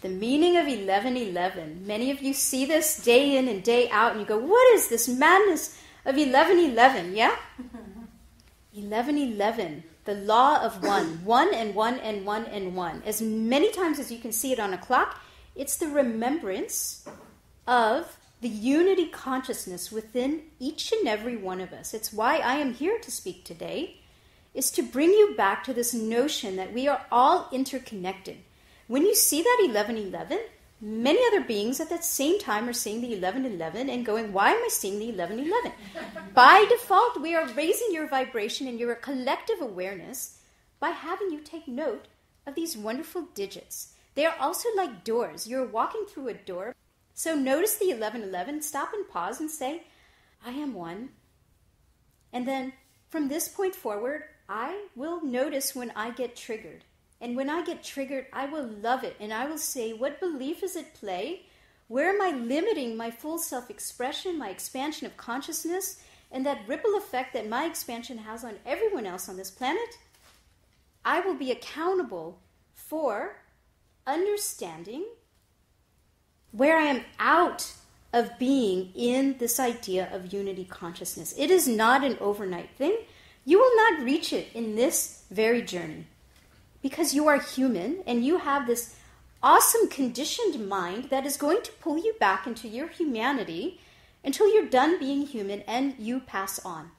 The meaning of 11:11. Many of you see this day in and day out and you go, what is this madness of 11:11? Yeah? 11:11. The law of one. One and one and one and one. As many times as you can see it on a clock, it's the remembrance of the unity consciousness within each and every one of us. It's why I am here to speak today, is to bring you back to this notion that we are all interconnected. When you see that 11:11, many other beings at that same time are seeing the 11:11 and going, why am I seeing the 11:11? By default, we are raising your vibration and your collective awareness by having you take note of these wonderful digits. They are also like doors. You're walking through a door. So notice the 11:11, stop and pause and say, I am one. And then from this point forward, I will notice when I get triggered. And when I get triggered, I will love it. And I will say, what belief is at play? Where am I limiting my full self-expression, my expansion of consciousness, and that ripple effect that my expansion has on everyone else on this planet? I will be accountable for understanding where I am out of being in this idea of unity consciousness. It is not an overnight thing. You will not reach it in this very journey because you are human and you have this awesome conditioned mind that is going to pull you back into your humanity until you're done being human and you pass on.